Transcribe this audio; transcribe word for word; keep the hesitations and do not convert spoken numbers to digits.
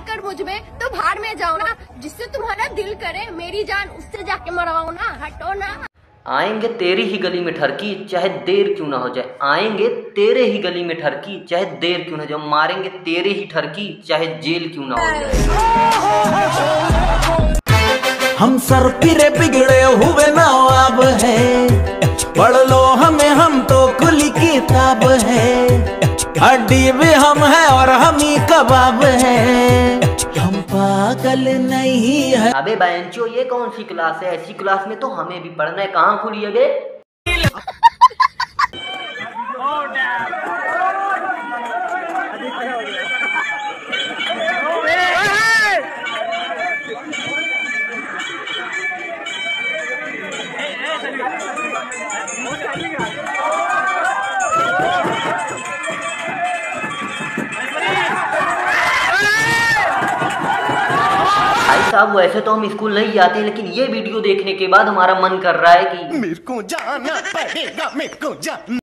आकर मुझ में, तो भाड़ में जाओ ना, जिससे तुम्हारा दिल करे, मेरी जान उससे जाके मरवाओ ना, हटो ना। आएंगे तेरी ही गली में ठरकी, चाहे देर क्यों ना हो जाए, आएंगे तेरे ही गली में ठरकी, चाहे देर क्यों ना जाए, मारेंगे तेरे ही ठरकी, चाहे जेल क्यों ना हो जाए। हम सर फिरे बिगड़े हुए नवाब है, पढ़ लो हमें, हम तो खुली किताब है, हड्डी भी हम है और हम ही कबाब है, हम पागल नहीं है। अबे बहनचो, ये कौन सी क्लास है, ऐसी क्लास में तो हमें भी पढ़ना है, कहाँ खुली है बे? साहब वैसे तो हम स्कूल नहीं जाते, लेकिन ये वीडियो देखने के बाद हमारा मन कर रहा है कि मेरे को जाना पड़ेगा, मेरे को जाना।